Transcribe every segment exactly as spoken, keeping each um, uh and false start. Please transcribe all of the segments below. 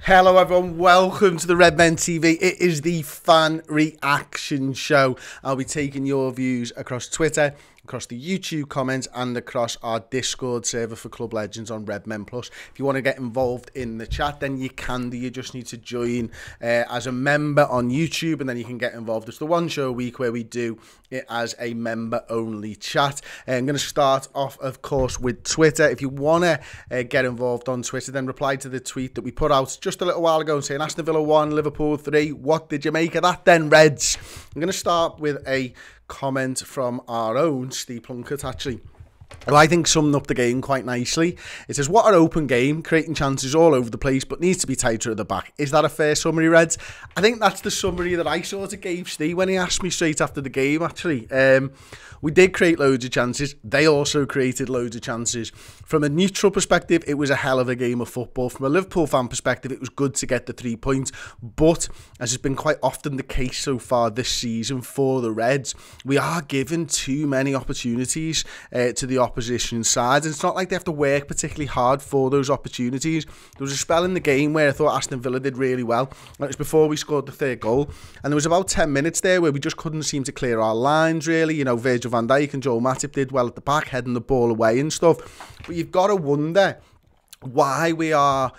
Hello everyone, welcome to the Redmen T V. It is the fan reaction show. I'll be taking your views across Twitter, across the YouTube comments and across our Discord server for Club Legends on Redmen plus. If you want to get involved in the chat, then you can do. You just need to join uh, as a member on YouTube and then you can get involved. It's the one show a week where we do it as a member-only chat. Uh, I'm going to start off, of course, with Twitter. If you want to uh, get involved on Twitter, then reply to the tweet that we put out just a little while ago saying Aston Villa one, Liverpool three. What did you make of that then, Reds? I'm going to start with a comment from our own Steve Plunkett, actually, who I think summed up the game quite nicely. It says, what an open game, creating chances all over the place, but needs to be tighter at the back. Is that a fair summary, Reds? I think that's the summary that I sort of gave Steve when he asked me straight after the game, actually. Um, we did create loads of chances. They also created loads of chances. From a neutral perspective, it was a hell of a game of football. From a Liverpool fan perspective, it was good to get the three points. But, as has been quite often the case so far this season for the Reds, we are given too many opportunities uh, to the opposition sides, and it's not like they have to work particularly hard for those opportunities. There was a spell in the game where I thought Aston Villa did really well, and it was before we scored the third goal, and there was about ten minutes there where we just couldn't seem to clear our lines, really. You know, Virgil van Dijk and Joel Matip did well at the back, heading the ball away and stuff, but you've got to wonder why we are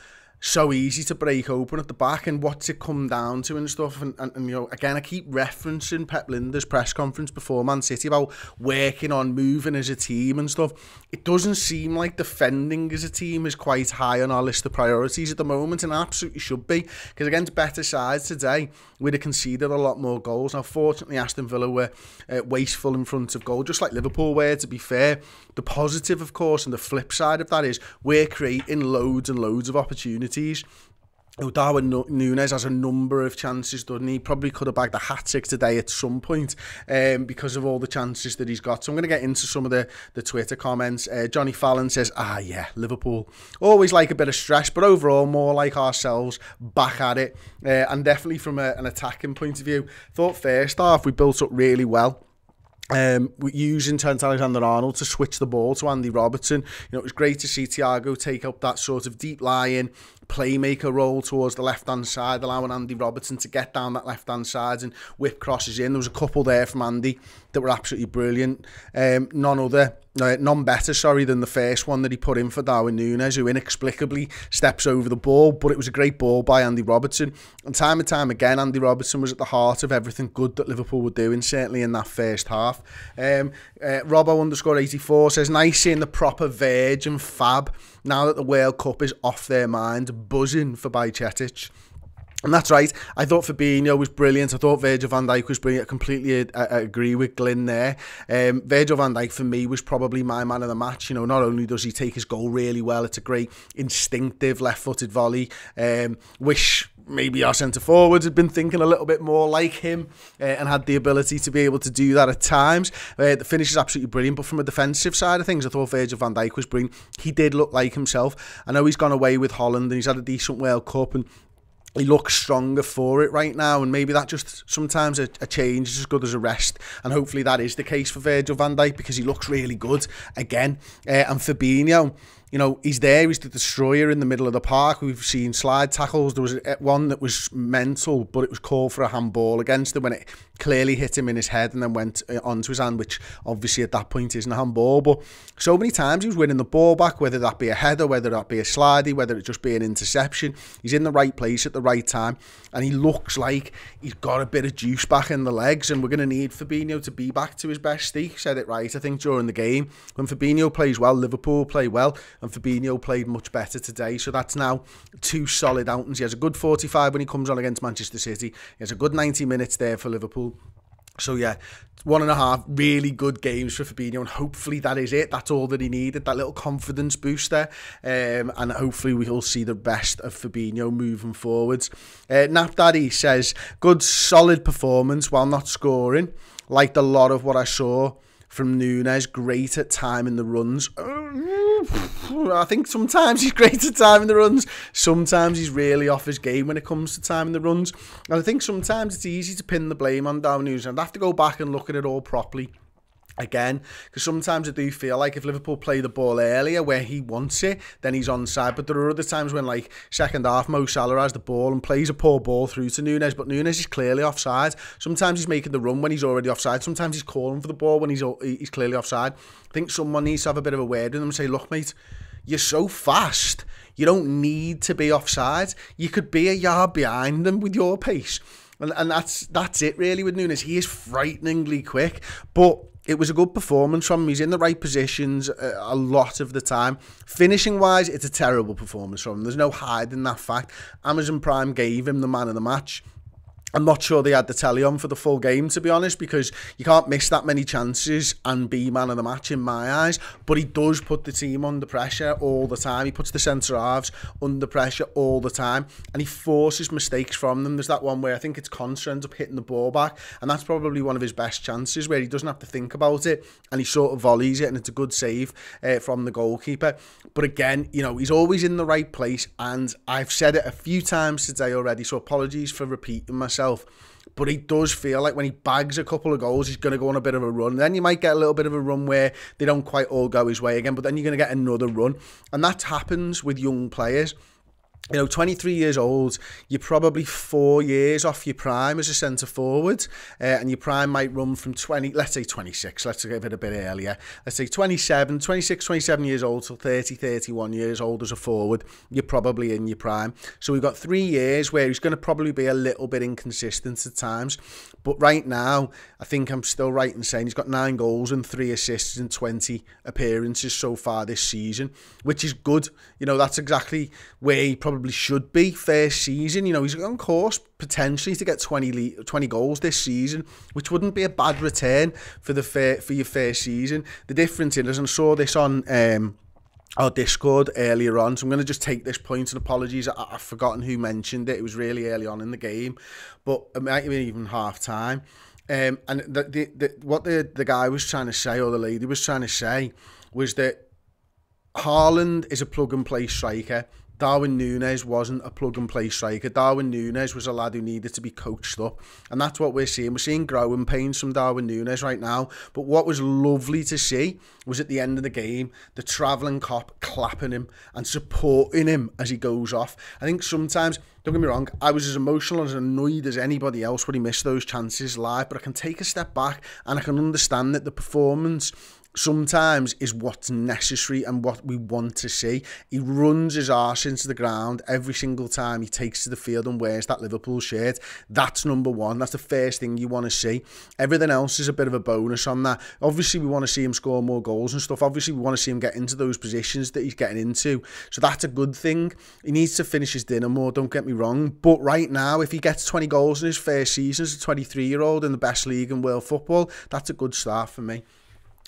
so easy to break open at the back and what's it come down to and stuff. And, and, and you know, again, I keep referencing Pep Lijnders' press conference before Man City about working on moving as a team and stuff. It doesn't seem like defending as a team is quite high on our list of priorities at the moment, and absolutely should be, because against better sides today, we'd have conceded a lot more goals. Now, fortunately, Aston Villa were uh, wasteful in front of goal, just like Liverpool were, to be fair. The positive, of course, and the flip side of that is we're creating loads and loads of opportunities. Darwin Núñez has a number of chances, doesn't he? Probably could have bagged a hat-trick today at some point um, because of all the chances that he's got. So I'm going to get into some of the, the Twitter comments. Uh, Johnny Fallon says, ah, yeah, Liverpool. Always like a bit of stress, but overall more like ourselves, back at it. Uh, and definitely from a, an attacking point of view, thought first half we built up really well. Um, using Trent Alexander-Arnold to switch the ball to Andy Robertson. You know, it was great to see Thiago take up that sort of deep-lying playmaker role towards the left-hand side, allowing Andy Robertson to get down that left-hand side and whip crosses in. There was a couple there from Andy that were absolutely brilliant. Um, none other, uh, none better, sorry, than the first one that he put in for Darwin Núñez, who inexplicably steps over the ball, but it was a great ball by Andy Robertson. And time and time again, Andy Robertson was at the heart of everything good that Liverpool were doing, certainly in that first half. Um, uh, Robbo underscore eighty-four says, nice seeing the proper Verge and Fab now that the World Cup is off their mind, buzzing for Bajčetić. And that's right. I thought Fabinho was brilliant. I thought Virgil van Dijk was brilliant. I completely I, I agree with Glyn there. Um, Virgil van Dijk, for me, was probably my man of the match. You know, not only does he take his goal really well, it's a great instinctive left-footed volley. Um, wish maybe our centre-forwards had been thinking a little bit more like him uh, and had the ability to be able to do that at times. Uh, the finish is absolutely brilliant. But from a defensive side of things, I thought Virgil van Dijk was brilliant. He did look like himself. I know he's gone away with Holland and he's had a decent World Cup and he looks stronger for it right now, and maybe that just sometimes a, a change is as good as a rest, and hopefully that is the case for Virgil van Dijk, because he looks really good again. Uh, and Fabinho, you know, he's there, he's the destroyer in the middle of the park. We've seen slide tackles. There was one that was mental, but it was called for a handball against him when it clearly hit him in his head and then went onto his hand, which obviously at that point isn't a handball. But so many times he was winning the ball back, whether that be a header, whether that be a slidey, whether it just be an interception. He's in the right place at the right time, and he looks like he's got a bit of juice back in the legs, and we're going to need Fabinho to be back to his best. Steve said it right, I think, during the game. When Fabinho plays well, Liverpool play well. And Fabinho played much better today, so that's now two solid outings. He has a good forty-five when he comes on against Manchester City. He has a good ninety minutes there for Liverpool. So yeah, one and a half really good games for Fabinho, and hopefully that is it. That's all that he needed, that little confidence booster, um, and hopefully we'll see the best of Fabinho moving forwards. Uh, Nap Daddy says, good solid performance while not scoring. Liked a lot of what I saw from Núñez, great at time in the runs. I think sometimes he's great at time in the runs. Sometimes he's really off his game when it comes to time in the runs. And I think sometimes it's easy to pin the blame on Darwin Núñez. I'd have to go back and look at it all properly. again, because sometimes I do feel like if Liverpool play the ball earlier where he wants it, then he's onside. But there are other times when, like, second half, Mo Salah has the ball and plays a poor ball through to Núñez, but Núñez is clearly offside. Sometimes he's making the run when he's already offside. Sometimes he's calling for the ball when he's he's clearly offside. I think someone needs to have a bit of a word with him and say, look, mate, you're so fast. You don't need to be offside. You could be a yard behind them with your pace. And, and that's that's it, really, with Núñez. He is frighteningly quick, but it was a good performance from him. He's in the right positions a, a lot of the time. Finishing-wise, it's a terrible performance from him. There's no hiding that fact. Amazon Prime gave him the man of the match. I'm not sure they had the telly on for the full game, to be honest, because you can't miss that many chances and be man of the match in my eyes. But he does put the team under pressure all the time. He puts the centre-halves under pressure all the time, and he forces mistakes from them. There's that one where I think it's Conser ends up hitting the ball back, and that's probably one of his best chances where he doesn't have to think about it, and he sort of volleys it, and it's a good save uh, from the goalkeeper. But again, you know, he's always in the right place, and I've said it a few times today already, so apologies for repeating myself. But he does feel like when he bags a couple of goals, he's going to go on a bit of a run. Then you might get a little bit of a run where they don't quite all go his way again, but then you're going to get another run. And that happens with young players. You know, twenty-three years old, you're probably four years off your prime as a centre forward, uh, and your prime might run from twenty, let's say twenty-six, let's give it a bit earlier, let's say twenty-seven, twenty-six, twenty-seven years old till thirty, thirty-one years old as a forward, you're probably in your prime. So we've got three years where he's going to probably be a little bit inconsistent at times, but right now, I think I'm still right in saying he's got nine goals and three assists and twenty appearances so far this season, which is good. You know, that's exactly where he probably should be first season. You know, he's on course potentially to get twenty goals this season, which wouldn't be a bad return for the for your first season. The difference is, and I saw this on um our Discord earlier on, so I'm going to just take this point, and apologies, I, I've forgotten who mentioned it. It was really early on in the game, but it might have been even half time. Um, and the, the, the, what the the guy was trying to say, or the lady was trying to say, was that Haaland is a plug and play striker. Darwin Núñez wasn't a plug-and-play striker. Darwin Núñez was a lad who needed to be coached up. And that's what we're seeing. We're seeing growing pains from Darwin Núñez right now. But what was lovely to see was at the end of the game, the travelling cop clapping him and supporting him as he goes off. I think sometimes, don't get me wrong, I was as emotional and as annoyed as anybody else when he missed those chances live. But I can take a step back and I can understand that the performance sometimes is what's necessary and what we want to see. He runs his arse into the ground every single time he takes to the field and wears that Liverpool shirt. That's number one. That's the first thing you want to see. Everything else is a bit of a bonus on that. Obviously, we want to see him score more goals and stuff. Obviously, we want to see him get into those positions that he's getting into. So that's a good thing. He needs to finish his dinner more, don't get me wrong. But right now, if he gets twenty goals in his first season as a twenty-three-year-old in the best league in world football, that's a good start for me.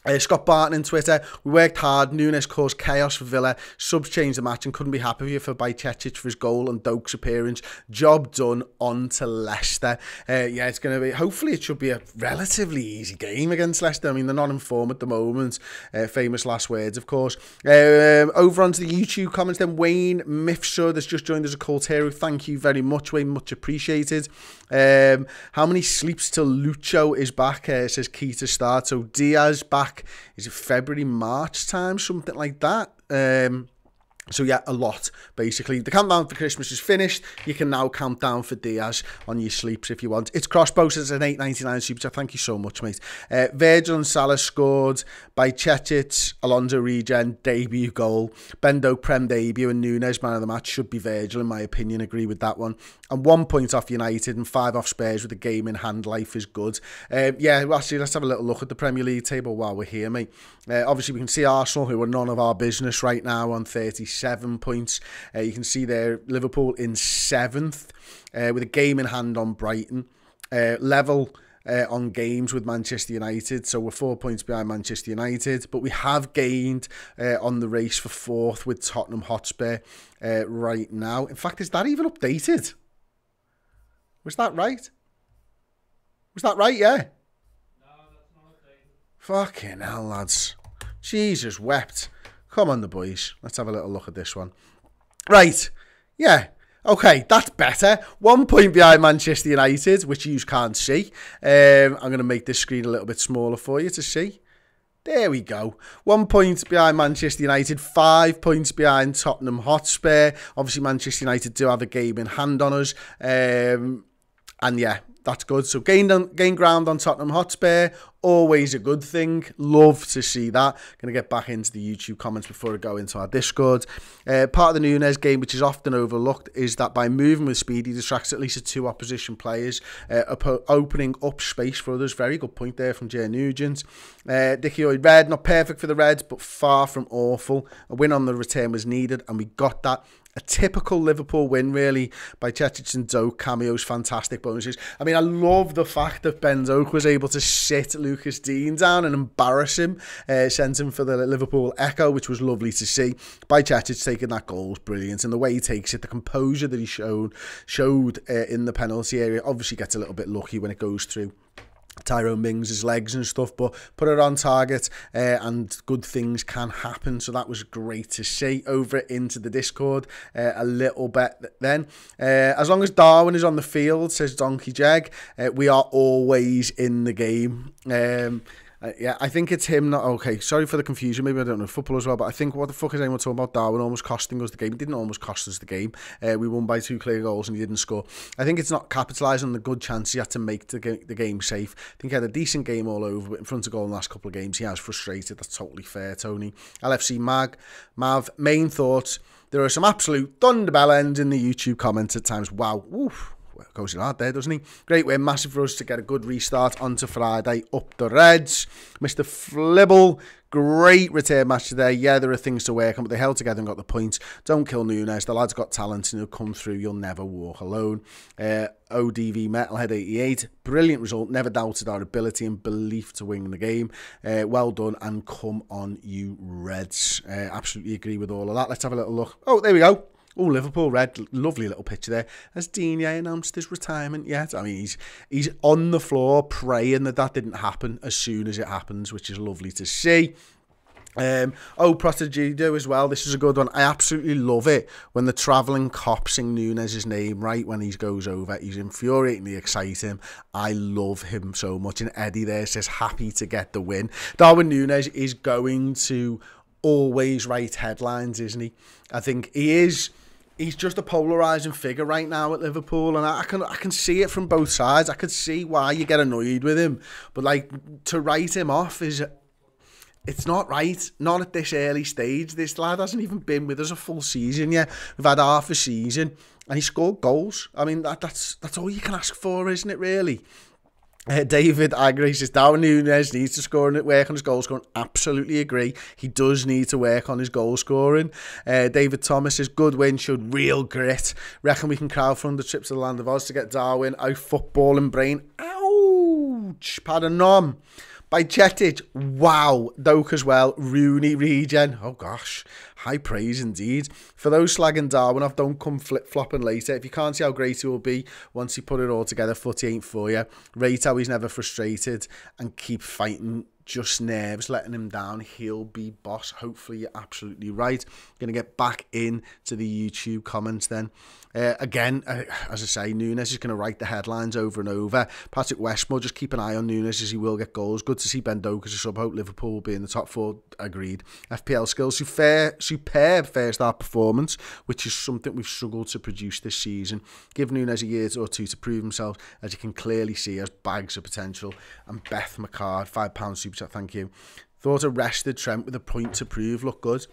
Uh, Scott Barton on Twitter, we worked hard, Núñez caused chaos for Villa, subs changed the match and couldn't be happier for Bajčetić for his goal and Doak's appearance, job done, on to Leicester. Uh, yeah, it's going to be, hopefully it should be a relatively easy game against Leicester. I mean, they're not in form at the moment, uh, famous last words of course. Uh, um, over onto the YouTube comments then, Wayne Mifsud has just joined as a cult hero, thank you very much Wayne, much appreciated. Um, how many sleeps till Lucho is back, uh, says key to start, so Diaz back, is it February, March time, something like that. Um, so yeah, a lot, basically. The countdown for Christmas is finished. You can now count down for Diaz on your sleeps if you want. It's Crossbow, it's an eight ninety-nine super chat. Thank you so much, mate. Uh, Virgil and Salah scored, by Bajčetić, Alonso regen, debut goal. Bendo, Prem debut, and Núñez, man of the match, should be Virgil, in my opinion. Agree with that one. And one point off United and five off Spurs with a game in hand. Life is good. Uh, yeah, well, actually, let's have a little look at the Premier League table while we're here, mate. Uh, obviously, we can see Arsenal, who are none of our business right now, on thirty-seven points. Uh, you can see there, Liverpool in seventh uh, with a game in hand on Brighton. Uh, level uh, on games with Manchester United, so we're four points behind Manchester United, but we have gained uh, on the race for fourth with Tottenham Hotspur uh, right now. In fact, is that even updated? Was that right? Was that right, yeah? No, that's not updated. Fucking hell, lads. Jesus wept. Come on, the boys. Let's have a little look at this one. Right. Yeah. Okay, that's better. One point behind Manchester United, which you can't see. Um, I'm going to make this screen a little bit smaller for you to see. There we go. One point behind Manchester United, five points behind Tottenham Hotspur. Obviously, Manchester United do have a game in hand on us. Um, and yeah, that's good. So gain, on, gain ground on Tottenham Hotspur, always a good thing. Love to see that. Going to get back into the YouTube comments before I go into our Discord. Uh, part of the Núñez game, which is often overlooked, is that by moving with speed, he distracts at least two opposition players, uh, opening up space for others. Very good point there from Jay Nugent. Uh, Dicky Oyd Red, not perfect for the Reds, but far from awful. A win on the return was needed, and we got that. A typical Liverpool win, really, by Bajčetić and Doak, cameos, fantastic bonuses. I mean, I love the fact that Ben Doak was able to sit Lucas Dean down and embarrass him, uh, sent him for the Liverpool Echo, which was lovely to see. By Bajčetić taking that goal is brilliant, and the way he takes it, the composure that he showed, showed uh, in the penalty area, obviously gets a little bit lucky when it goes through Tyrone Mings' legs and stuff, but put it on target, uh, and good things can happen. So that was great to see. Over into the Discord uh, a little bit then. Uh, as long as Darwin is on the field, says Donkey Jag, uh, we are always in the game. Um, uh, yeah, I think it's him. Not okay. Sorry for the confusion. Maybe I don't know football as well, but I think what the fuck is anyone talking about? Darwin almost costing us the game. It didn't almost cost us the game. Uh, we won by two clear goals and he didn't score. I think it's not capitalising on the good chance he had to make the game, the game safe. I think he had a decent game all over, but in front of goal in the last couple of games, he has frustrated. That's totally fair, Tony. L F C Mag, Mav, main thoughts. There are some absolute thunderbell ends in the YouTube comments at times. Wow. Oof. Goes in hard there, doesn't he? Great win, massive for us to get a good restart onto Friday. Up the Reds. Mister Flibble, great return match today. Yeah, there are things to work on, but they held together and got the points. Don't kill Núñez. The lad's got talent and he'll come through. You'll never walk alone. Uh, O D V Metalhead eighty-eight. Brilliant result. Never doubted our ability and belief to win the game. Uh, well done and come on, you Reds. Uh, absolutely agree with all of that. Let's have a little look. Oh, there we go. Oh, Liverpool Red, lovely little picture there. Has Digne announced his retirement yet? I mean, he's he's on the floor praying that that didn't happen as soon as it happens, which is lovely to see. Um, oh, Protegido as well. This is a good one. I absolutely love it when the travelling cop sing Núñez's name right when he goes over. He's infuriatingly exciting. I love him so much. And Eddie there says, happy to get the win. Darwin Núñez is going to always write headlines, isn't he? I think he is... He's just a polarising figure right now at Liverpool, and I can I can see it from both sides. I could see why you get annoyed with him, but like to write him off is it's not right. Not at this early stage. This lad hasn't even been with us a full season yet. We've had half a season, and he scored goals. I mean that that's that's all you can ask for, isn't it? Really. Uh, David Agri says, Darwin Núñez needs to score and work on his goal scoring. Absolutely agree. He does need to work on his goal scoring. Uh, David Thomas says, good win, showed real grit. Reckon we can crowdfund the trip to the land of Oz to get Darwin out footballing brain. Ouch! Padanom. Bajčetić, wow, Doak as well, Rooney regen, oh gosh, high praise indeed. For those slagging Darwin off, don't come flip-flopping later. If you can't see how great he will be once he put it all together, footy ain't for you. Rate how he's never frustrated and keep fighting, just nerves letting him down. He'll be boss. Hopefully you're absolutely right. Going to get back in to the YouTube comments then. Uh, again, uh, as I say, Núñez is going to write the headlines over and over. Patrick Westmore, just keep an eye on Núñez as he will get goals. Good to see Ben Doak as a sub. Hope Liverpool will be in the top four. Agreed. F P L skills, superb, superb first half performance, which is something we've struggled to produce this season. Give Núñez a year or two to prove himself, as you can clearly see, has bags of potential. And Beth McCard, five pound super chat, thank you. Thought arrested Trent with a point to prove. Look good.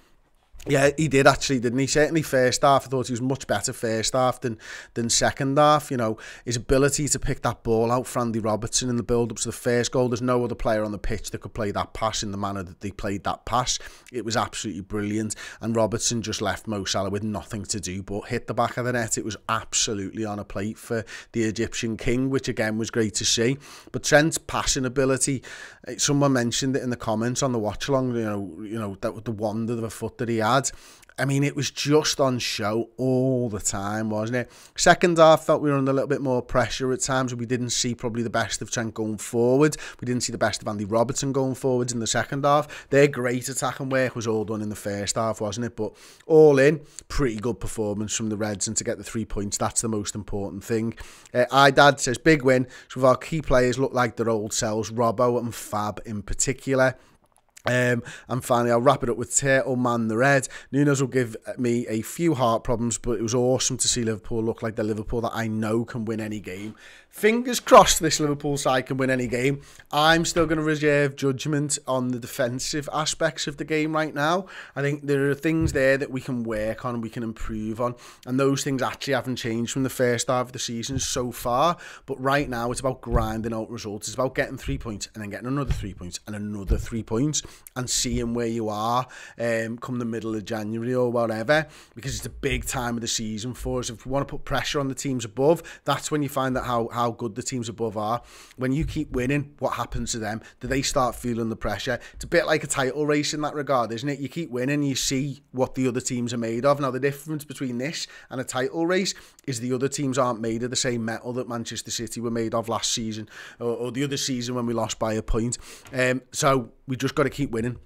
Yeah, he did actually, didn't he? Certainly first half, I thought he was much better first half than than second half. You know, his ability to pick that ball out for Andy Robertson in the build-up to the first goal. There's no other player on the pitch that could play that pass in the manner that they played that pass. It was absolutely brilliant. And Robertson just left Mo Salah with nothing to do but hit the back of the net. It was absolutely on a plate for the Egyptian king, which again was great to see. But Trent's passing ability, someone mentioned it in the comments on the watch-along, you know, you know, that the wonder of a foot that he had. I mean, it was just on show all the time, wasn't it? Second half, thought we were under a little bit more pressure at times. We didn't see probably the best of Trent going forward. We didn't see the best of Andy Robertson going forwards in the second half. Their great attack and work was all done in the first half, wasn't it? But all in, pretty good performance from the Reds. And to get the three points, that's the most important thing. Uh, Idad says, big win. Some of our key players look like their old selves, Robbo and Fab in particular. Um, and finally, I'll wrap it up with Turtle Man the Red. Núñez will give me a few heart problems, but it was awesome to see Liverpool look like the Liverpool that I know can win any game. Fingers crossed this Liverpool side can win any game. I'm still going to reserve judgment on the defensive aspects of the game right now. I think there are things there that we can work on, we can improve on, and those things actually haven't changed from the first half of the season so far. But right now, it's about grinding out results. It's about getting three points and then getting another three points and another three points, and seeing where you are um, come the middle of January or whatever, because it's a big time of the season for us. If we want to put pressure on the teams above, that's when you find out how, how good the teams above are. When you keep winning, what happens to them? Do they start feeling the pressure? It's a bit like a title race in that regard, isn't it? You keep winning, you see what the other teams are made of. Now, the difference between this and a title race is the other teams aren't made of the same metal that Manchester City were made of last season, or, or the other season when we lost by a point. Um, so we just got to keep winning.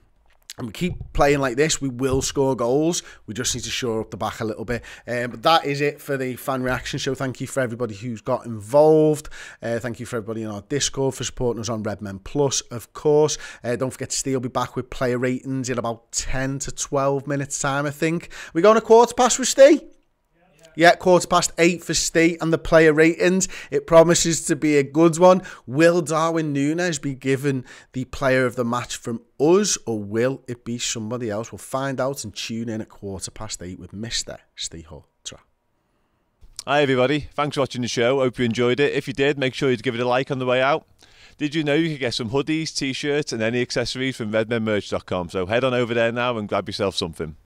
And we keep playing like this, we will score goals. We just need to shore up the back a little bit. Um, but that is it for the fan reaction show. Thank you for everybody who's got involved. Uh, thank you for everybody in our Discord for supporting us on Redmen plus, of course. Uh, don't forget, Steve will be back with player ratings in about ten to twelve minutes time, I think. We going a quarter past with Steve? Yeah, quarter past eight for Steve and the player ratings. It promises to be a good one. Will Darwin Núñez be given the player of the match from us, or will it be somebody else? We'll find out, and tune in at quarter past eight with Mister Steve Hall. Hi, everybody. Thanks for watching the show. Hope you enjoyed it. If you did, make sure you give it a like on the way out. Did you know you could get some hoodies, T-shirts, and any accessories from redmen merch dot com? So head on over there now and grab yourself something.